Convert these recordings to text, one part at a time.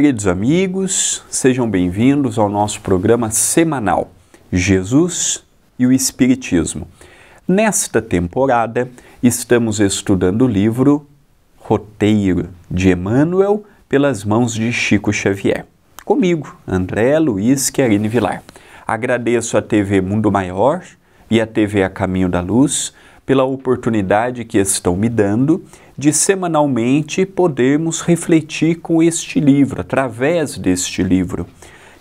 Queridos amigos, sejam bem-vindos ao nosso programa semanal Jesus e o Espiritismo. Nesta temporada, estamos estudando o livro Roteiro de Emmanuel, pelas mãos de Chico Xavier. Comigo, André Luiz Chiarini Villar. Agradeço à TV Mundo Maior e à TV A Caminho da Luz pela oportunidade que estão me dando de semanalmente podermos refletir com este livro, através deste livro,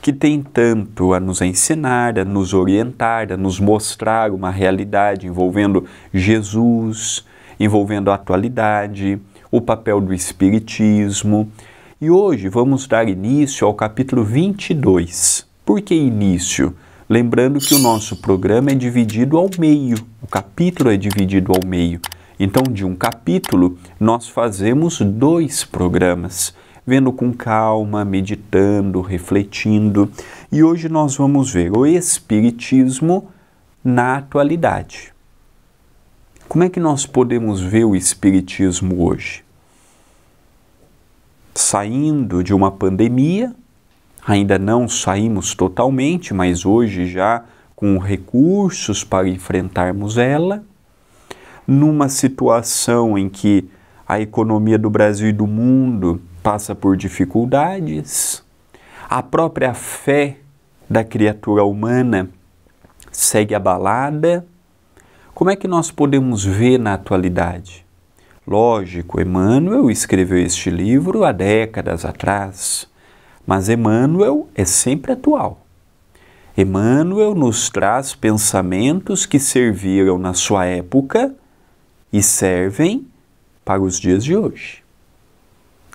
que tem tanto a nos ensinar, a nos orientar, a nos mostrar uma realidade envolvendo Jesus, envolvendo a atualidade, o papel do Espiritismo. E hoje vamos dar início ao capítulo 22. Por que início? Lembrando que o nosso programa é dividido ao meio, o capítulo é dividido ao meio. Então, de um capítulo, nós fazemos dois programas, vendo com calma, meditando, refletindo. E hoje nós vamos ver o Espiritismo na atualidade. Como é que nós podemos ver o Espiritismo hoje? Saindo de uma pandemia, ainda não saímos totalmente, mas hoje já com recursos para enfrentarmos ela, numa situação em que a economia do Brasil e do mundo passa por dificuldades, a própria fé da criatura humana segue abalada. Como é que nós podemos ver na atualidade? Lógico, Emmanuel escreveu este livro há décadas atrás, mas Emmanuel é sempre atual. Emmanuel nos traz pensamentos que serviram na sua época e servem para os dias de hoje,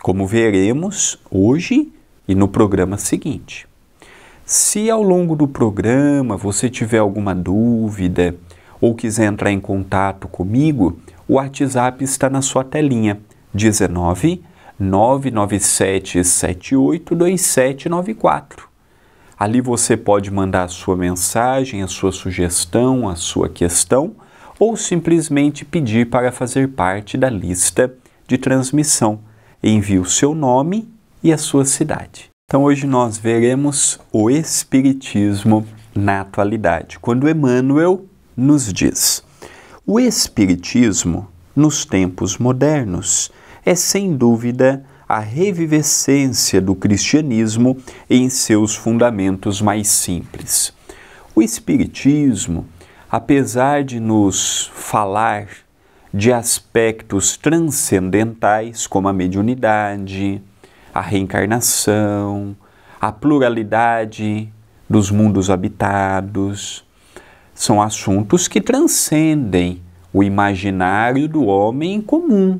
como veremos hoje e no programa seguinte. Se ao longo do programa você tiver alguma dúvida ou quiser entrar em contato comigo, o WhatsApp está na sua telinha, 19 997 78 2794. Ali você pode mandar a sua mensagem, a sua sugestão, a sua questão, ou simplesmente pedir para fazer parte da lista de transmissão. Envie o seu nome e a sua cidade. Então hoje nós veremos o Espiritismo na atualidade, quando Emmanuel nos diz: o Espiritismo, nos tempos modernos, é sem dúvida a revivescência do cristianismo em seus fundamentos mais simples. O Espiritismo, apesar de nos falar de aspectos transcendentais, como a mediunidade, a reencarnação, a pluralidade dos mundos habitados, são assuntos que transcendem o imaginário do homem comum.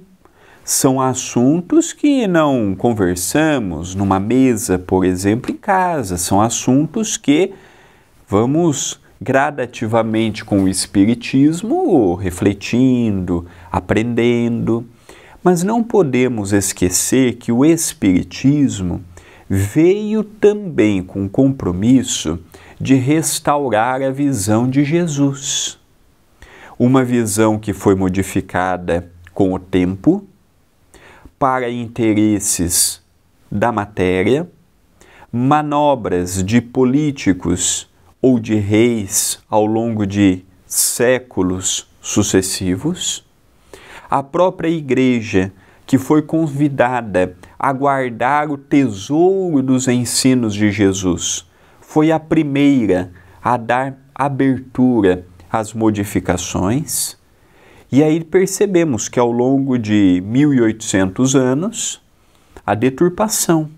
São assuntos que não conversamos numa mesa, por exemplo, em casa. São assuntos que vamos gradativamente com o Espiritismo refletindo, aprendendo. Mas não podemos esquecer que o Espiritismo veio também com o compromisso de restaurar a visão de Jesus. Uma visão que foi modificada com o tempo para interesses da matéria, manobras de políticos ou de reis ao longo de séculos sucessivos, a própria Igreja, que foi convidada a guardar o tesouro dos ensinos de Jesus, foi a primeira a dar abertura às modificações. E aí percebemos que ao longo de 1800 anos, a deturpação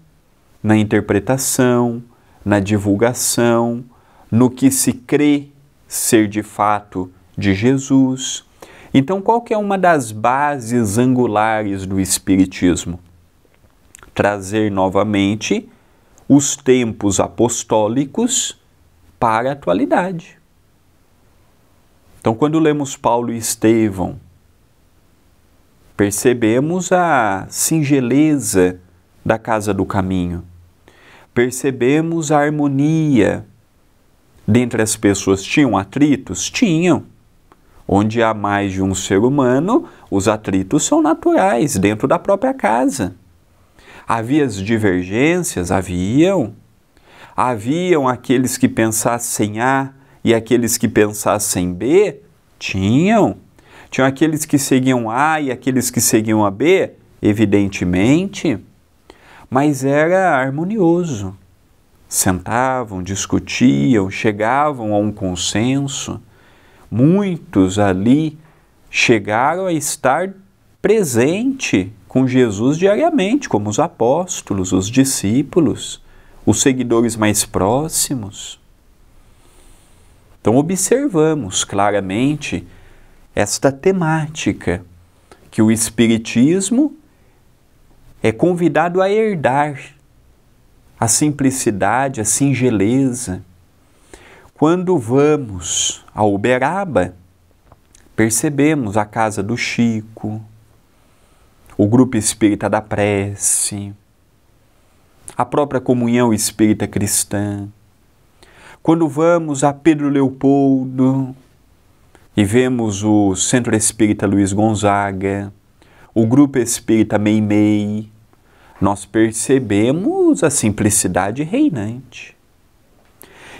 na interpretação, na divulgação, no que se crê ser de fato de Jesus. Então, qual que é uma das bases angulares do Espiritismo? Trazer novamente os tempos apostólicos para a atualidade. Então, quando lemos Paulo e Estevão, percebemos a singeleza da Casa do Caminho, percebemos a harmonia dentre as pessoas. Tinham atritos? Tinham. Onde há mais de um ser humano, os atritos são naturais dentro da própria casa. Havia as divergências? Haviam. Haviam aqueles que pensassem A e aqueles que pensassem B? Tinham. Tinham aqueles que seguiam A e aqueles que seguiam a B? Evidentemente. Mas era harmonioso. Sentavam, discutiam, chegavam a um consenso. Muitos ali chegaram a estar presente com Jesus diariamente, como os apóstolos, os discípulos, os seguidores mais próximos. Então observamos claramente esta temática que o Espiritismo é convidado a herdar, a simplicidade, a singeleza. Quando vamos a Uberaba, percebemos a casa do Chico, o grupo espírita da prece, a própria comunhão espírita cristã. Quando vamos a Pedro Leopoldo e vemos o Centro espírita Luiz Gonzaga, o grupo espírita Meimei, nós percebemos a simplicidade reinante.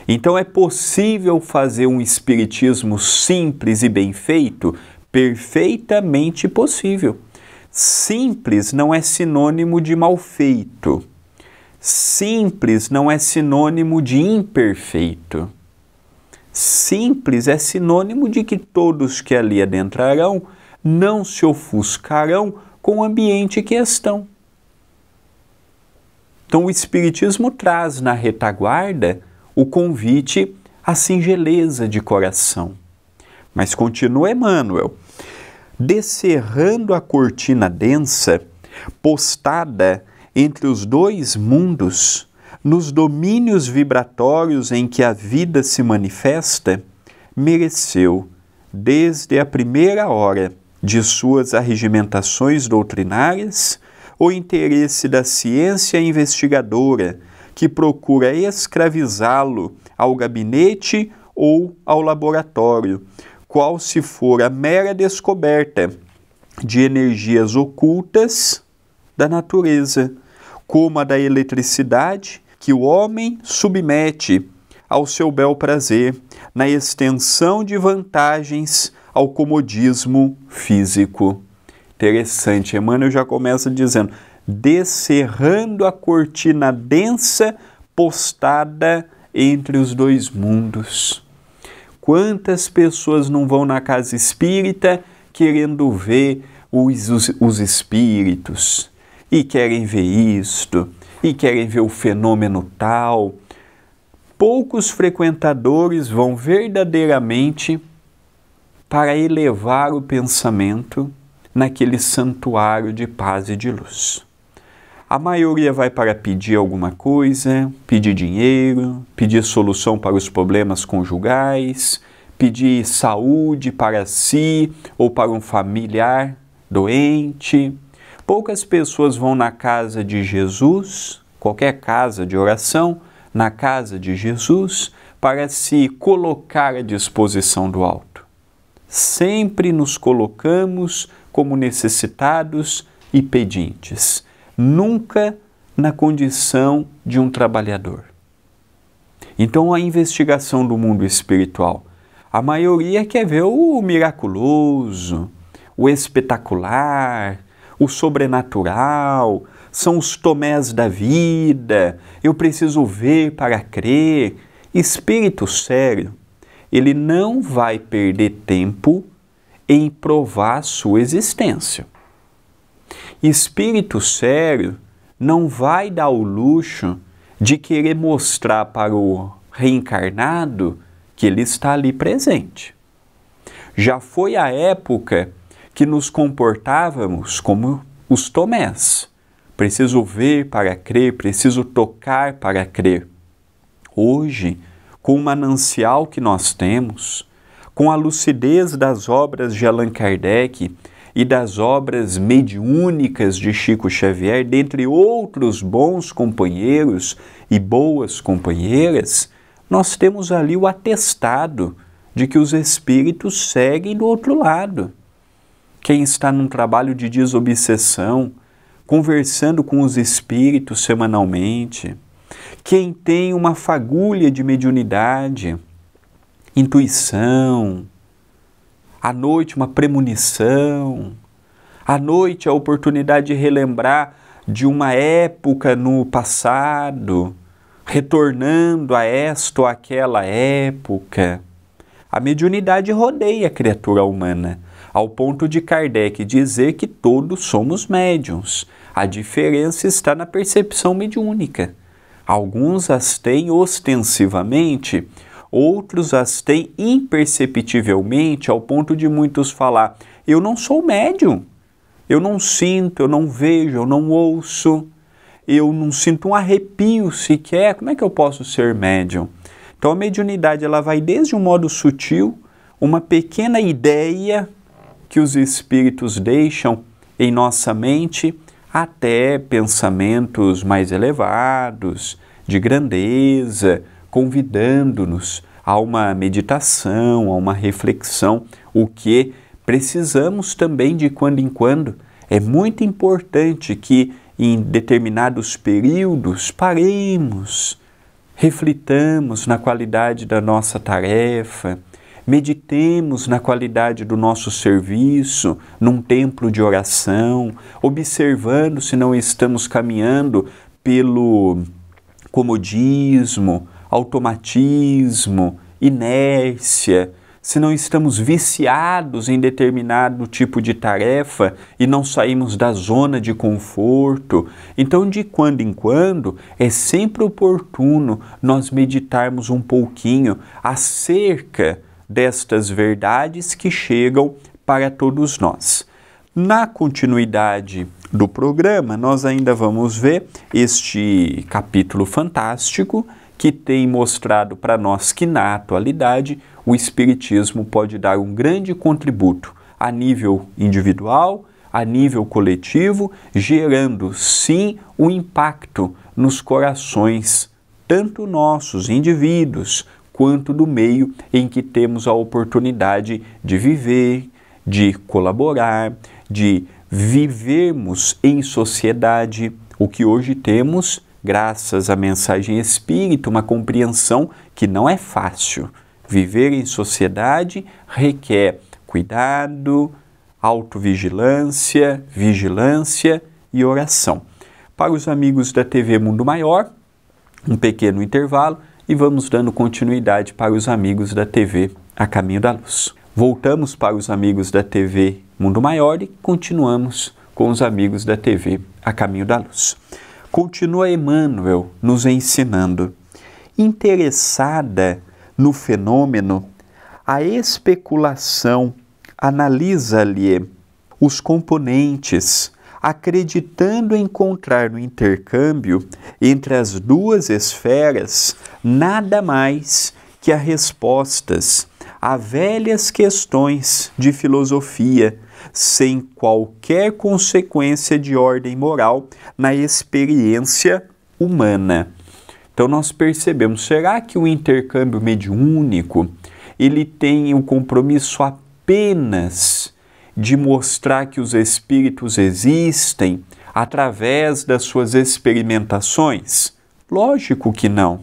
Então é possível fazer um espiritismo simples e bem feito? Perfeitamente possível. Simples não é sinônimo de mal feito. Simples não é sinônimo de imperfeito. Simples é sinônimo de que todos que ali adentrarão não se ofuscarão com o ambiente em que estão. Então o Espiritismo traz na retaguarda o convite à singeleza de coração. Mas continua Emmanuel, descerrando a cortina densa, postada entre os dois mundos, nos domínios vibratórios em que a vida se manifesta, mereceu, desde a primeira hora de suas arregimentações doutrinárias, o interesse da ciência investigadora, que procura escravizá-lo ao gabinete ou ao laboratório, qual se for a mera descoberta de energias ocultas da natureza, como a da eletricidade que o homem submete ao seu bel prazer, na extensão de vantagens ao comodismo físico. Interessante, Emmanuel já começa dizendo, descerrando a cortina densa postada entre os dois mundos. Quantas pessoas não vão na casa espírita querendo ver os espíritos e querem ver isto, e querem ver o fenômeno tal. Poucos frequentadores vão verdadeiramente para elevar o pensamento naquele santuário de paz e de luz. A maioria vai para pedir alguma coisa, pedir dinheiro, pedir solução para os problemas conjugais, pedir saúde para si ou para um familiar doente. Poucas pessoas vão na casa de Jesus, qualquer casa de oração, na casa de Jesus, para se colocar à disposição do alto. Sempre nos colocamos como necessitados e pedintes, nunca na condição de um trabalhador. Então, a investigação do mundo espiritual, a maioria quer ver o miraculoso, o espetacular, o sobrenatural, são os Tomés da vida, eu preciso ver para crer. Espírito sério, ele não vai perder tempo em provar sua existência. Espírito sério não vai dar o luxo de querer mostrar para o reencarnado que ele está ali presente. Já foi a época que nos comportávamos como os Tomés. Preciso ver para crer, preciso tocar para crer. Hoje, com o manancial que nós temos, com a lucidez das obras de Allan Kardec e das obras mediúnicas de Chico Xavier, dentre outros bons companheiros e boas companheiras, nós temos ali o atestado de que os espíritos seguem do outro lado. Quem está num trabalho de desobsessão, conversando com os espíritos semanalmente. Quem tem uma fagulha de mediunidade, intuição, à noite uma premonição, à noite a oportunidade de relembrar de uma época no passado, retornando a esta ou aquela época. A mediunidade rodeia a criatura humana, ao ponto de Kardec dizer que todos somos médiuns. A diferença está na percepção mediúnica. Alguns as têm ostensivamente, outros as têm imperceptivelmente, ao ponto de muitos falar, eu não sou médium, eu não sinto, eu não vejo, eu não ouço, eu não sinto um arrepio sequer, como é que eu posso ser médium? Então a mediunidade ela vai desde um modo sutil, uma pequena ideia que os espíritos deixam em nossa mente, até pensamentos mais elevados, de grandeza, convidando-nos a uma meditação, a uma reflexão, o que precisamos também de quando em quando. É muito importante que em determinados períodos paremos, reflitamos na qualidade da nossa tarefa, meditemos na qualidade do nosso serviço, num templo de oração, observando se não estamos caminhando pelo comodismo, automatismo, inércia, se não estamos viciados em determinado tipo de tarefa e não saímos da zona de conforto. Então, de quando em quando, é sempre oportuno nós meditarmos um pouquinho acerca destas verdades que chegam para todos nós. Na continuidade do programa, nós ainda vamos ver este capítulo fantástico que tem mostrado para nós que, na atualidade, o Espiritismo pode dar um grande contributo a nível individual, a nível coletivo, gerando, sim, um impacto nos corações, tanto nossos indivíduos, quanto do meio em que temos a oportunidade de viver, de colaborar, de vivermos em sociedade, o que hoje temos, graças à mensagem espírita, uma compreensão que não é fácil. Viver em sociedade requer cuidado, autovigilância, vigilância e oração. Para os amigos da TV Mundo Maior, um pequeno intervalo e vamos dando continuidade para os amigos da TV A Caminho da Luz. Voltamos para os amigos da TV Mundo Maior e continuamos com os amigos da TV A Caminho da Luz. Continua Emmanuel nos ensinando, interessada no fenômeno, a especulação analisa-lhe os componentes, acreditando encontrar no intercâmbio entre as duas esferas nada mais que as respostas a velhas questões de filosofia, sem qualquer consequência de ordem moral na experiência humana. Então nós percebemos, será que o intercâmbio mediúnico ele tem o compromisso apenas de mostrar que os espíritos existem através das suas experimentações? Lógico que não.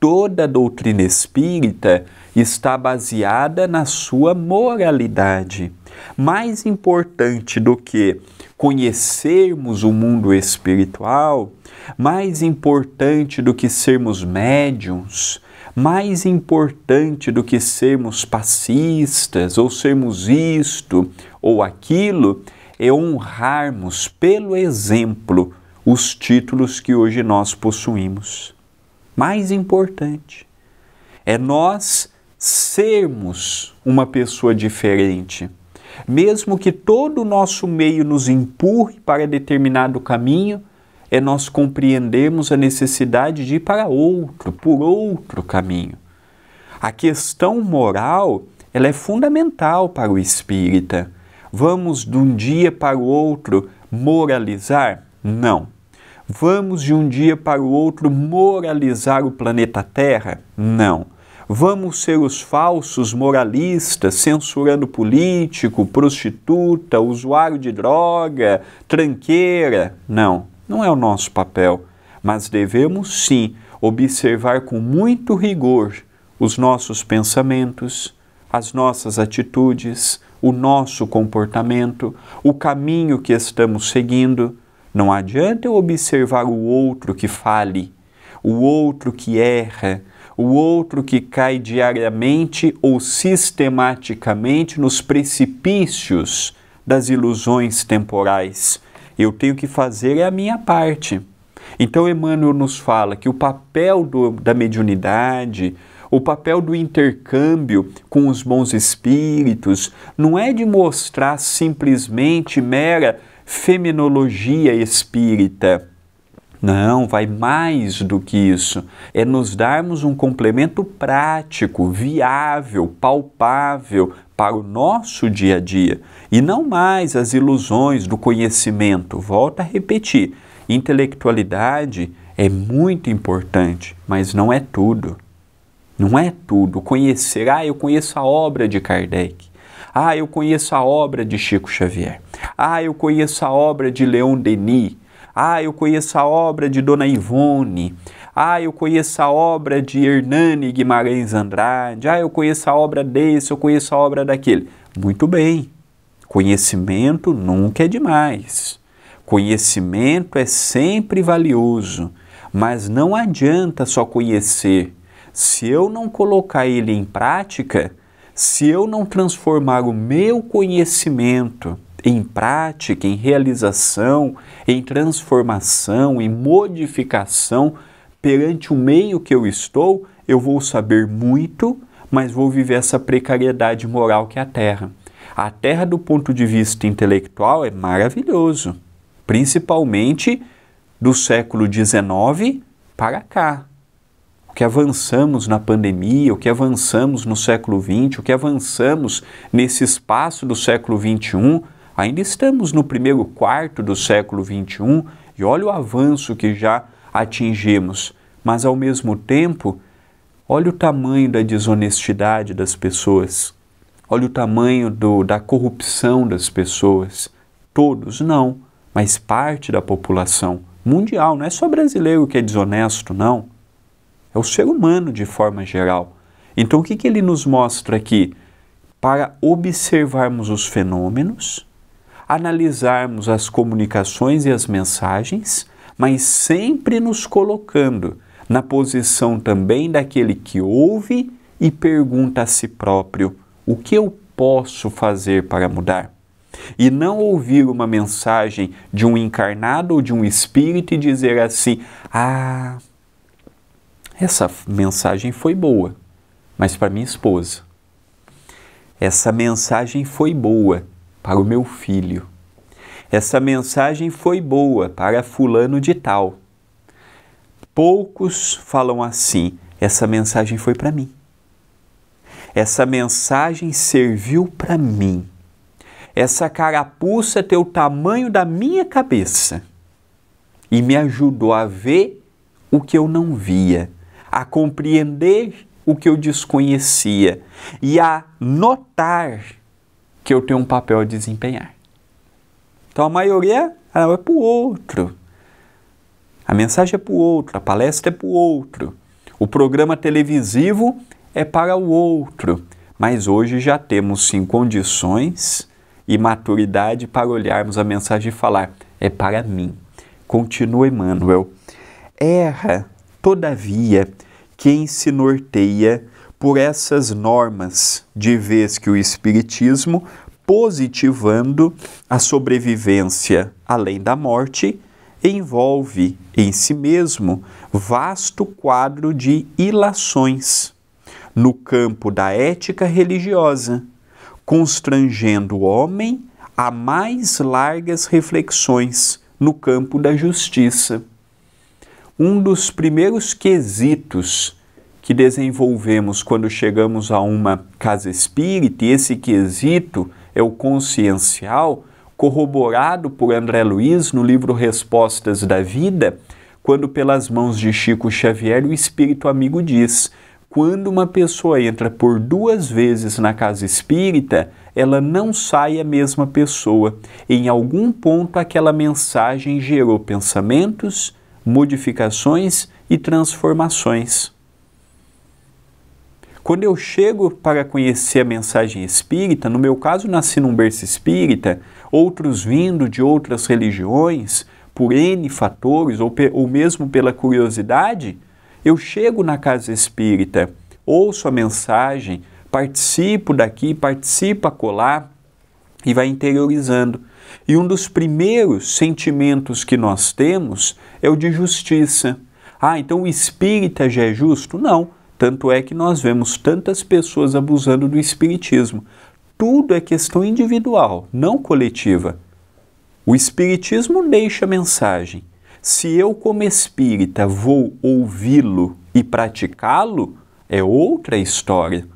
Toda a doutrina espírita está baseada na sua moralidade. Mais importante do que conhecermos o mundo espiritual, mais importante do que sermos médiuns, mais importante do que sermos passistas ou sermos isto ou aquilo, é honrarmos pelo exemplo os títulos que hoje nós possuímos. Mais importante é nós sermos uma pessoa diferente. Mesmo que todo o nosso meio nos empurre para determinado caminho, é nós compreendermos a necessidade de ir para outro, por outro caminho. A questão moral, ela é fundamental para o espírita. Vamos de um dia para o outro moralizar? Não. Vamos de um dia para o outro moralizar o planeta Terra? Não. Vamos ser os falsos moralistas, censurando político, prostituta, usuário de droga, tranqueira? Não, não é o nosso papel. Mas devemos sim observar com muito rigor os nossos pensamentos, as nossas atitudes, o nosso comportamento, o caminho que estamos seguindo. Não adianta eu observar o outro que fale, o outro que erra, o outro que cai diariamente ou sistematicamente nos precipícios das ilusões temporais. Eu tenho que fazer a minha parte. Então Emmanuel nos fala que o papel da mediunidade, o papel do intercâmbio com os bons espíritos, não é de mostrar simplesmente mera fenomenologia espírita. Não, vai mais do que isso. É nos darmos um complemento prático, viável, palpável para o nosso dia a dia. E não mais as ilusões do conhecimento. Volto a repetir, intelectualidade é muito importante, mas não é tudo. Não é tudo. Conhecer, eu conheço a obra de Kardec. Eu conheço a obra de Chico Xavier. Eu conheço a obra de León Denis. Eu conheço a obra de Dona Ivone. Eu conheço a obra de Hernani Guimarães Andrade. Eu conheço a obra desse, eu conheço a obra daquele. Muito bem. Conhecimento nunca é demais. Conhecimento é sempre valioso. Mas não adianta só conhecer. Se eu não colocar ele em prática, se eu não transformar o meu conhecimento em prática, em realização, em transformação, em modificação perante o meio que eu estou, eu vou saber muito, mas vou viver essa precariedade moral que é a Terra. A Terra, do ponto de vista intelectual, é maravilhoso, principalmente do século XIX para cá. O que avançamos na pandemia, o que avançamos no século XX, o que avançamos nesse espaço do século XXI, ainda estamos no primeiro quarto do século XXI e olha o avanço que já atingimos. Mas, ao mesmo tempo, olha o tamanho da desonestidade das pessoas. Olha o tamanho da corrupção das pessoas. Todos não, mas parte da população mundial. Não é só brasileiro que é desonesto, não. É o ser humano de forma geral. Então, o que que ele nos mostra aqui? Para observarmos os fenômenos, analisarmos as comunicações e as mensagens, mas sempre nos colocando na posição também daquele que ouve e pergunta a si próprio: o que eu posso fazer para mudar? E não ouvir uma mensagem de um encarnado ou de um espírito e dizer assim: essa mensagem foi boa, mas para minha esposa. Essa mensagem foi boa para o meu filho. Essa mensagem foi boa para fulano de tal. Poucos falam assim: essa mensagem foi para mim. Essa mensagem serviu para mim. Essa carapuça tem o tamanho da minha cabeça e me ajudou a ver o que eu não via, a compreender o que eu desconhecia e a notar que eu tenho um papel a desempenhar. Então a maioria é para o outro. A mensagem é para o outro, a palestra é para o outro. O programa televisivo é para o outro. Mas hoje já temos sim condições e maturidade para olharmos a mensagem e falar: é para mim. Continua Emmanuel. Erra, todavia, quem se norteia por essas normas, de vez que o Espiritismo, positivando a sobrevivência além da morte, envolve em si mesmo vasto quadro de ilações no campo da ética religiosa, constrangendo o homem a mais largas reflexões no campo da justiça. Um dos primeiros quesitos que desenvolvemos quando chegamos a uma casa espírita, e esse quesito é o consciencial, corroborado por André Luiz no livro Respostas da Vida, quando pelas mãos de Chico Xavier o espírito amigo diz: quando uma pessoa entra por duas vezes na casa espírita, ela não sai a mesma pessoa. Em algum ponto, aquela mensagem gerou pensamentos, modificações e transformações. Quando eu chego para conhecer a mensagem espírita, no meu caso, nasci num berço espírita, outros vindo de outras religiões, por N fatores, ou mesmo pela curiosidade, eu chego na casa espírita, ouço a mensagem, participo daqui, participo acolá e vai interiorizando. E um dos primeiros sentimentos que nós temos é o de justiça. Ah, então o espírita já é justo? Não. Tanto é que nós vemos tantas pessoas abusando do espiritismo. Tudo é questão individual, não coletiva. O espiritismo deixa a mensagem. Se eu, como espírita, vou ouvi-lo e praticá-lo, é outra história.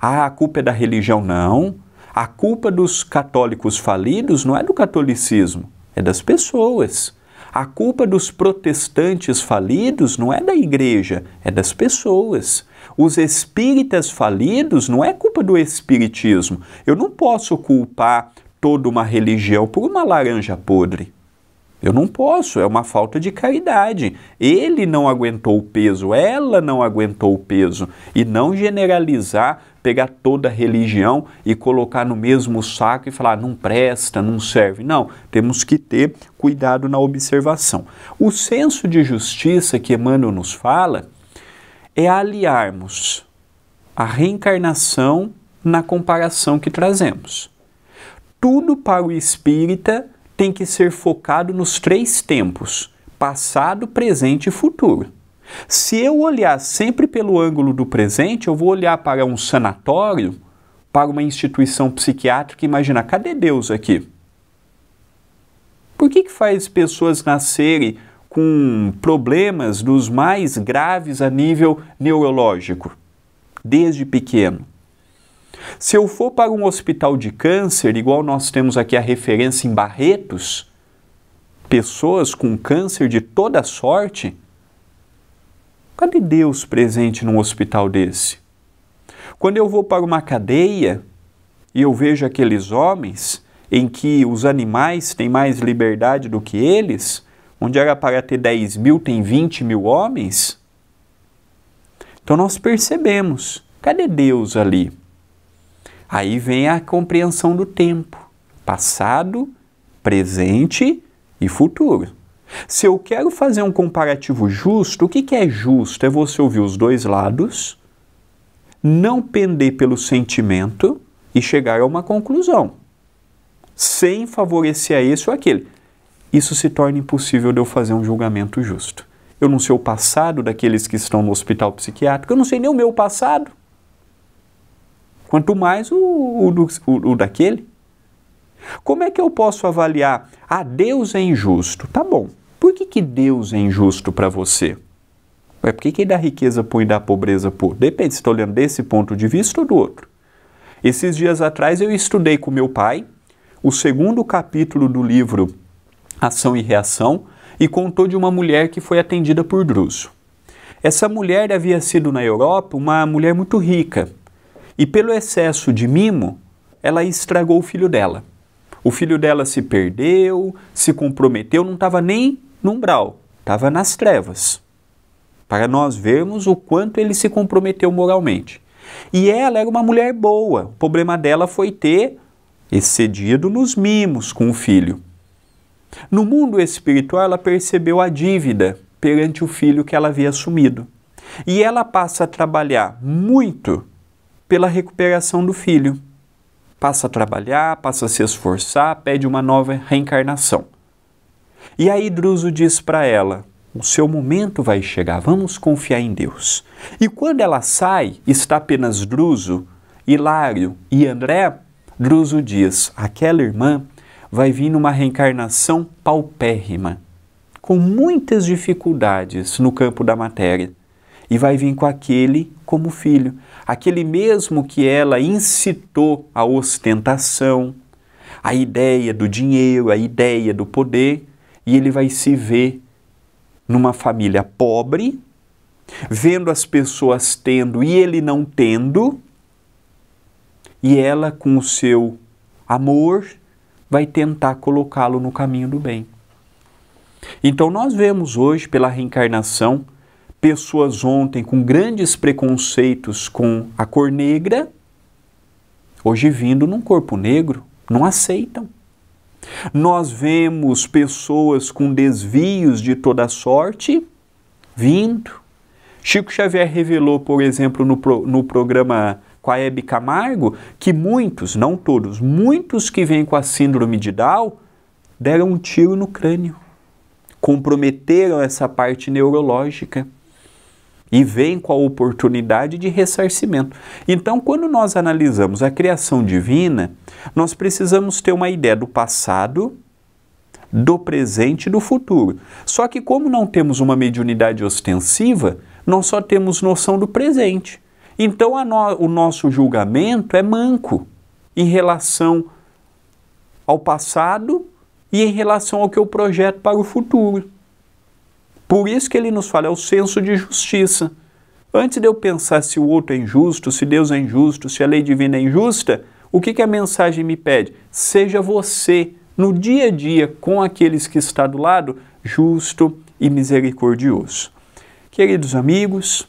Ah, a culpa é da religião? Não. A culpa dos católicos falidos não é do catolicismo, é das pessoas. A culpa dos protestantes falidos não é da igreja, é das pessoas. Os espíritas falidos não é culpa do espiritismo. Eu não posso culpar toda uma religião por uma laranja podre. Eu não posso, é uma falta de caridade. Ele não aguentou o peso, ela não aguentou o peso. E não generalizar, pegar toda a religião e colocar no mesmo saco e falar, não presta, não serve. Não, temos que ter cuidado na observação. O senso de justiça que Emmanuel nos fala é aliarmos a reencarnação na comparação que trazemos. Tudo para o espírita tem que ser focado nos três tempos, passado, presente e futuro. Se eu olhar sempre pelo ângulo do presente, eu vou olhar para um sanatório, para uma instituição psiquiátrica e imaginar, cadê Deus aqui? Por que faz pessoas nascerem com problemas dos mais graves a nível neurológico, desde pequeno? Se eu for para um hospital de câncer, igual nós temos aqui a referência em Barretos, pessoas com câncer de toda sorte, cadê Deus presente num hospital desse? Quando eu vou para uma cadeia e eu vejo aqueles homens em que os animais têm mais liberdade do que eles, onde era para ter 10 mil, tem 20 mil homens, então nós percebemos, cadê Deus ali? Aí vem a compreensão do tempo, passado, presente e futuro. Se eu quero fazer um comparativo justo, o que é justo? É você ouvir os dois lados, não pender pelo sentimento e chegar a uma conclusão, sem favorecer a esse ou aquele. Isso se torna impossível de eu fazer um julgamento justo. Eu não sei o passado daqueles que estão no hospital psiquiátrico, eu não sei nem o meu passado. Quanto mais o daquele. Como é que eu posso avaliar? Ah, Deus é injusto. Tá bom. Por que Deus é injusto para você? É porque quem dá riqueza por e dá pobreza por? Depende se está olhando desse ponto de vista ou do outro. Esses dias atrás eu estudei com meu pai o segundo capítulo do livro Ação e Reação e contou de uma mulher que foi atendida por Druso. Essa mulher havia sido na Europa uma mulher muito rica. E pelo excesso de mimo, ela estragou o filho dela. O filho dela se perdeu, se comprometeu, não estava nem no umbral, estava nas trevas. Para nós vermos o quanto ele se comprometeu moralmente. E ela era uma mulher boa, o problema dela foi ter excedido nos mimos com o filho. No mundo espiritual, ela percebeu a dívida perante o filho que ela havia assumido. E ela passa a trabalhar muito pela recuperação do filho. Passa a trabalhar, passa a se esforçar, pede uma nova reencarnação. E aí Druso diz para ela, o seu momento vai chegar, vamos confiar em Deus. E quando ela sai, está apenas Druso, Hilário e André, Druso diz, aquela irmã vai vir numa reencarnação paupérrima, com muitas dificuldades no campo da matéria. E vai vir com aquele como filho, aquele mesmo que ela incitou a ostentação, a ideia do dinheiro, a ideia do poder, e ele vai se ver numa família pobre, vendo as pessoas tendo e ele não tendo, e ela com o seu amor vai tentar colocá-lo no caminho do bem. Então nós vemos hoje pela reencarnação pessoas ontem com grandes preconceitos com a cor negra, hoje vindo num corpo negro, não aceitam. Nós vemos pessoas com desvios de toda sorte vindo. Chico Xavier revelou, por exemplo, no programa com a Hebe Camargo, que muitos, não todos, muitos que vêm com a síndrome de Down deram um tiro no crânio, comprometeram essa parte neurológica e vêm com a oportunidade de ressarcimento. Então, quando nós analisamos a criação divina, nós precisamos ter uma ideia do passado, do presente e do futuro. Só que como não temos uma mediunidade ostensiva, nós só temos noção do presente. Então o nosso julgamento é manco em relação ao passado e em relação ao que eu projeto para o futuro. Por isso que ele nos fala, é o senso de justiça. Antes de eu pensar se o outro é injusto, se Deus é injusto, se a lei divina é injusta, o que a mensagem me pede? Seja você, no dia a dia, com aqueles que está do lado, justo e misericordioso. Queridos amigos,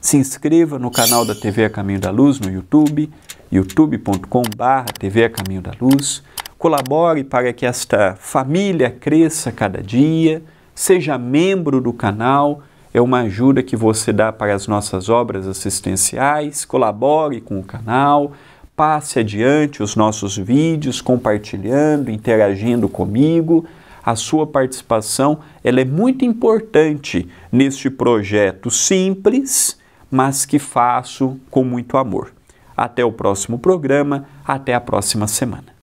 se inscreva no canal da TV A Caminho da Luz no YouTube, youtube.com/TV A Caminho da Luz. Colabore para que esta família cresça cada dia. Seja membro do canal, é uma ajuda que você dá para as nossas obras assistenciais. Colabore com o canal, passe adiante os nossos vídeos, compartilhando, interagindo comigo. A sua participação, ela é muito importante neste projeto simples, mas que faço com muito amor. Até o próximo programa, até a próxima semana.